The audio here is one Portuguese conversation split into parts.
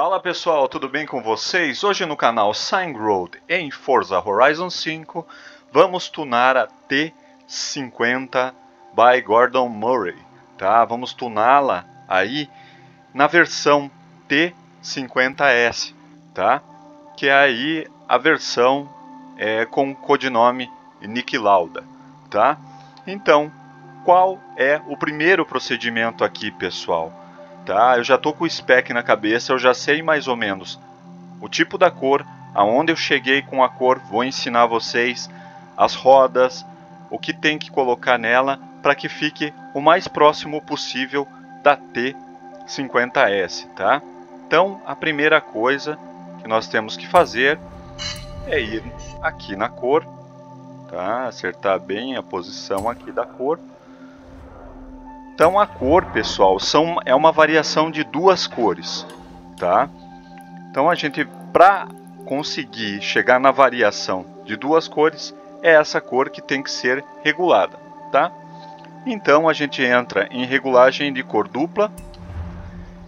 Fala pessoal, tudo bem com vocês? Hoje no canal SignRoad em Forza Horizon 5 vamos tunar a T.50 by Gordon Murray, tá? Vamos tuná-la aí na versão T.50s, tá? Que é aí a versão com o codinome Niki Lauda, tá? Então, qual é o primeiro procedimento aqui, pessoal? Tá, eu já tô com o spec na cabeça, eu já sei mais ou menos o tipo da cor, aonde eu cheguei com a cor, vou ensinar vocês as rodas, o que tem que colocar nela para que fique o mais próximo possível da T.50s, tá? Então, a primeira coisa que nós temos que fazer é ir aqui na cor, tá? Acertar bem a posição aqui da cor. Então a cor, pessoal, é uma variação de duas cores, tá? Então a gente, para conseguir chegar na variação de duas cores, é essa cor que tem que ser regulada, tá? Então a gente entra em regulagem de cor dupla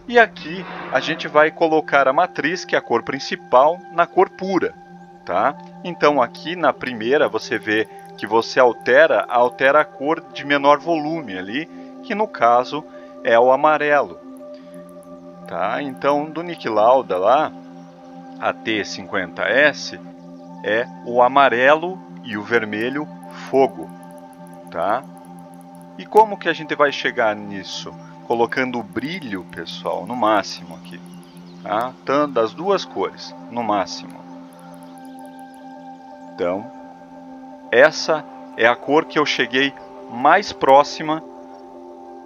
e aqui a gente vai colocar a matriz, que é a cor principal, na cor pura, tá? Então aqui na primeira você vê que você altera a cor de menor volume ali, que no caso é o amarelo, tá? Então do Niki Lauda lá, a T.50s é o amarelo e o vermelho fogo, tá? E como que a gente vai chegar nisso? Colocando o brilho, pessoal, no máximo aqui, tá? Das duas cores, no máximo. Então essa é a cor que eu cheguei mais próxima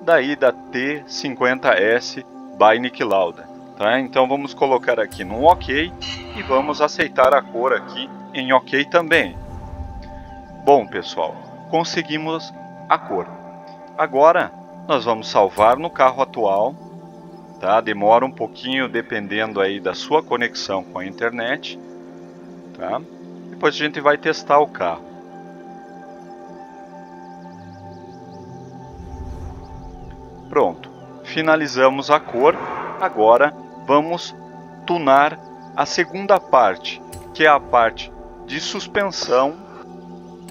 daí da T.50s by Niki Lauda, tá? Então vamos colocar aqui no OK e vamos aceitar a cor aqui em OK também. Bom pessoal, conseguimos a cor. Agora nós vamos salvar no carro atual, tá? Demora um pouquinho dependendo aí da sua conexão com a internet, tá? Depois a gente vai testar o carro. Pronto, finalizamos a cor, agora vamos tunar a segunda parte, que é a parte de suspensão,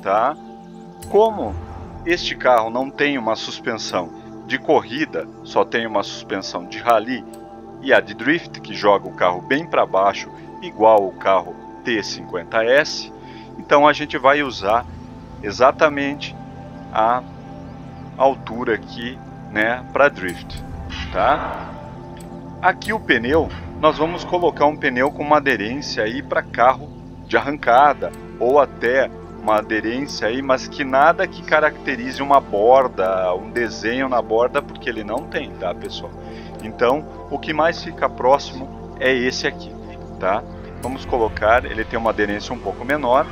tá? Como este carro não tem uma suspensão de corrida, só tem uma suspensão de rally e a de drift, que joga o carro bem para baixo, igual o carro T.50s, então a gente vai usar exatamente a altura aqui, né, para drift, tá? Aqui o pneu, nós vamos colocar um pneu com uma aderência aí para carro de arrancada ou até uma aderência aí, mas que nada que caracterize uma borda, um desenho na borda, porque ele não tem, tá, pessoal? Então, o que mais fica próximo é esse aqui, tá? Vamos colocar, ele tem uma aderência um pouco menor,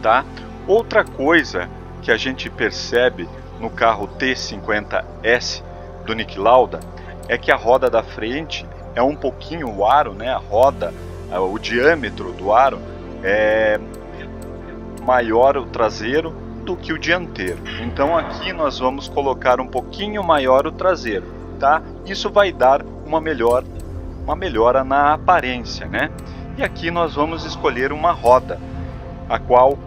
tá? Outra coisa que a gente percebe no carro T.50s do Niki Lauda é que a roda da frente é um pouquinho, o aro, né, a roda, o diâmetro do aro é maior o traseiro do que o dianteiro. Então aqui nós vamos colocar um pouquinho maior o traseiro, tá? Isso vai dar uma melhora na aparência, né? E aqui nós vamos escolher uma roda, a qual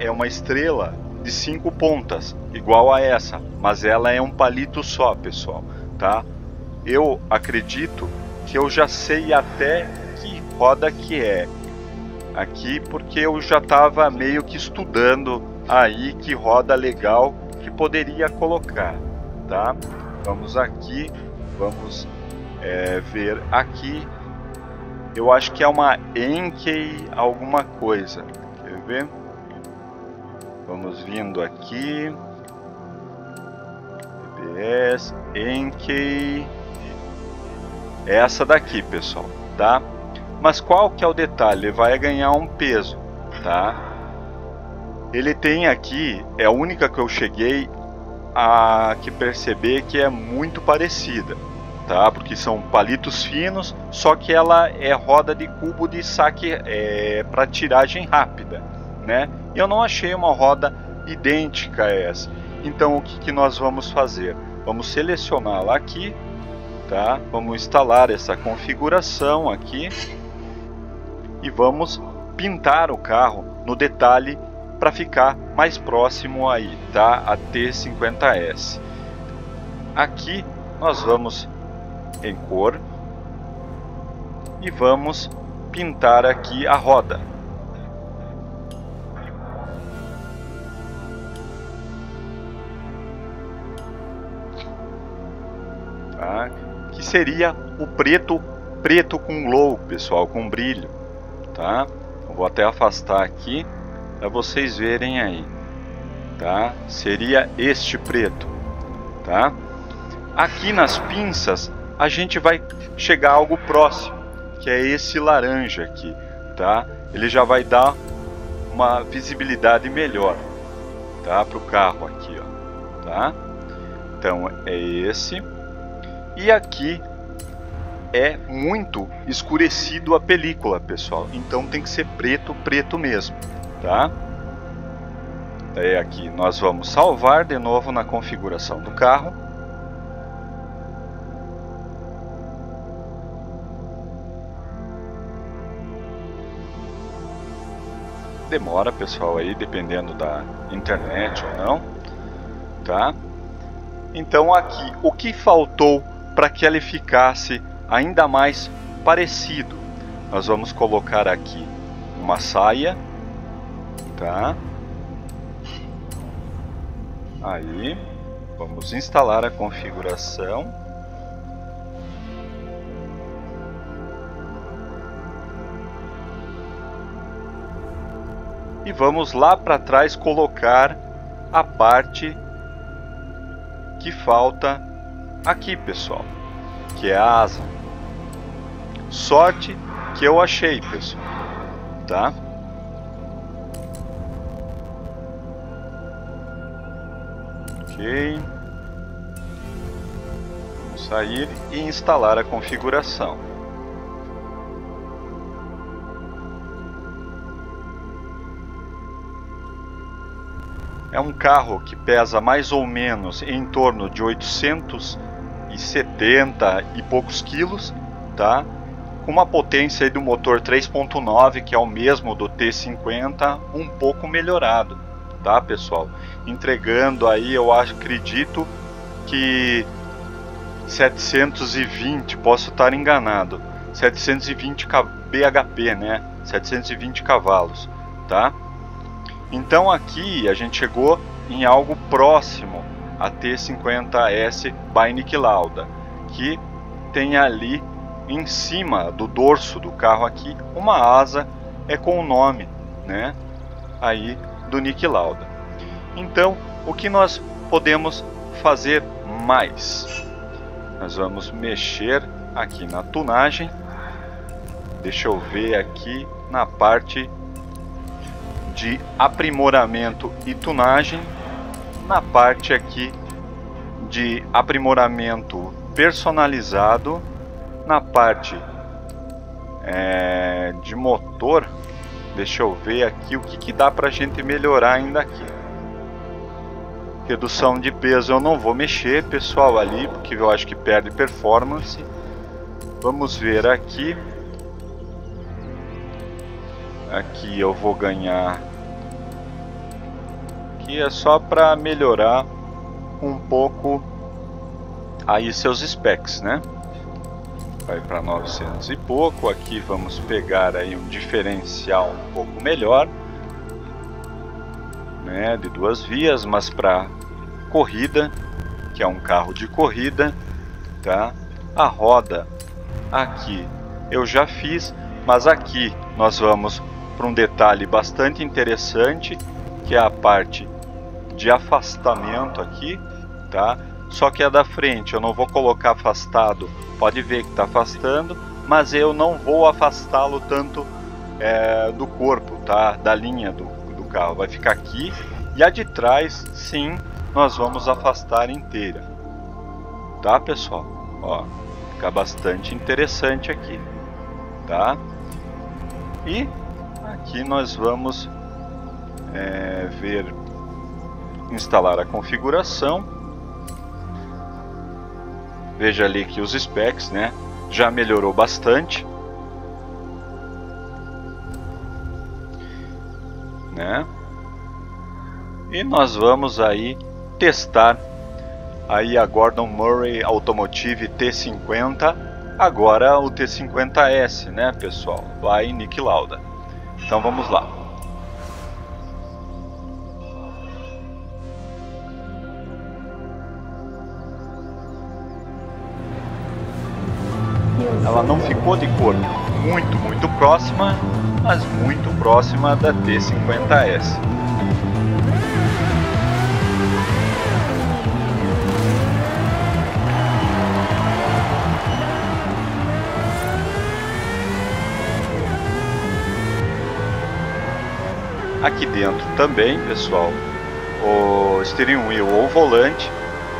é uma estrela de 5 pontas, igual a essa, mas ela é um palito só, pessoal, tá? Eu acredito que eu já sei até que roda que é aqui, porque eu já estava meio que estudando aí que roda legal que poderia colocar, tá? Vamos aqui, vamos ver aqui, eu acho que é uma Enkei alguma coisa, quer ver? Vamos vindo aqui, EBS, Enkei, essa daqui, pessoal, tá? Mas qual que é o detalhe? Ele vai ganhar um peso, tá? Ele tem aqui, é a única que eu cheguei a que perceber que é muito parecida, tá? Porque são palitos finos, só que ela é roda de cubo de saque para tiragem rápida, né? Eu não achei uma roda idêntica a essa. Então o que nós vamos fazer? Vamos selecioná-la aqui, tá? Vamos instalar essa configuração aqui e vamos pintar o carro no detalhe para ficar mais próximo aí, tá? A T50S. Aqui nós vamos em cor e vamos pintar aqui a roda. Tá? Que seria o preto com glow, pessoal, com brilho, tá? Eu vou até afastar aqui para vocês verem aí, tá? Seria este preto, tá? Aqui nas pinças a gente vai chegar a algo próximo, que é esse laranja aqui, tá? Ele já vai dar uma visibilidade melhor, tá? Para o carro aqui, ó, tá? Então é esse. E aqui é muito escurecido a película, pessoal. Então tem que ser preto mesmo, tá? Daí aqui nós vamos salvar de novo na configuração do carro. Demora, pessoal, aí dependendo da internet ou não, tá? Então aqui o que faltou para que ele ficasse ainda mais parecido, nós vamos colocar aqui uma saia, tá? Aí vamos instalar a configuração. E vamos lá para trás colocar a parte que falta aqui, pessoal, que é a asa. Sorte que eu achei, pessoal, tá? Ok. Vou sair e instalar a configuração. É um carro que pesa mais ou menos em torno de 870 e poucos quilos, tá? Com uma potência aí do motor 3.9, que é o mesmo do T50, um pouco melhorado, tá, pessoal? Entregando aí, eu acredito que 720, posso estar enganado, 720 bhp, né? 720 cavalos, tá? Então aqui a gente chegou em algo próximo a T50S by Niki Lauda, que tem ali em cima do dorso do carro aqui uma asa com o nome, né, aí do Niki Lauda. Então o que nós podemos fazer mais? Nós vamos mexer aqui na tunagem. Deixa eu ver aqui na parte de aprimoramento e tunagem, na parte aqui de aprimoramento personalizado, na parte de motor. Deixa eu ver aqui o que dá pra gente melhorar ainda aqui. Redução de peso eu não vou mexer, pessoal, ali, porque eu acho que perde performance. Vamos ver aqui. Aqui eu vou ganhar, que é só para melhorar um pouco aí seus specs, né? Vai para 900 e pouco. Aqui vamos pegar aí um diferencial um pouco melhor, né? De duas vias, mas para corrida, que é um carro de corrida, tá? A roda aqui eu já fiz, mas aqui nós vamos para um detalhe bastante interessante, que é a parte de afastamento aqui, tá? Só que a da frente eu não vou colocar afastado, pode ver que está afastando, mas eu não vou afastá-lo tanto do corpo, tá? Da linha do carro, vai ficar aqui. E a de trás, sim, nós vamos afastar inteira, tá, pessoal? Ó, fica bastante interessante aqui, tá? E aqui nós vamos instalar a configuração. Veja ali que os specs, né, já melhorou bastante, né? E nós vamos aí testar aí a Gordon Murray Automotive T50, agora o T50S, né, pessoal, lá em Niki Lauda. Então vamos lá. Ela não ficou de cor muito próxima, mas muito próxima da T50S. Aqui dentro também, pessoal, o steering wheel ou volante,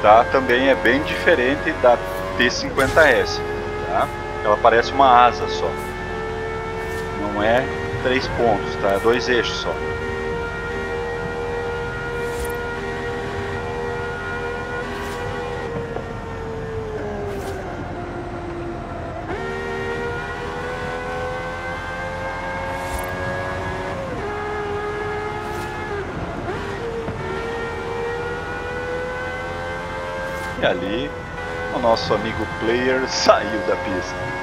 tá, também é bem diferente da T50S, tá? Ela parece uma asa só, não é 3 pontos, tá? É 2 eixos só. E ali o nosso amigo player saiu da pista.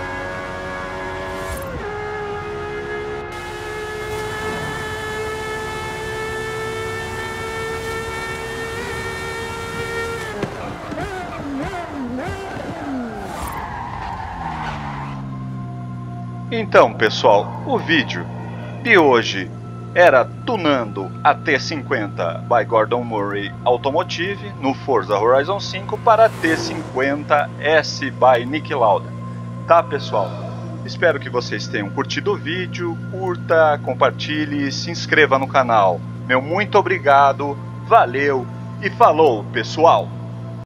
Então, pessoal, o vídeo de hoje era tunando a T50 by Gordon Murray Automotive no Forza Horizon 5 para a T50S by Niki Lauda. Tá, pessoal? Espero que vocês tenham curtido o vídeo, curta, compartilhe e se inscreva no canal. Meu muito obrigado, valeu e falou, pessoal!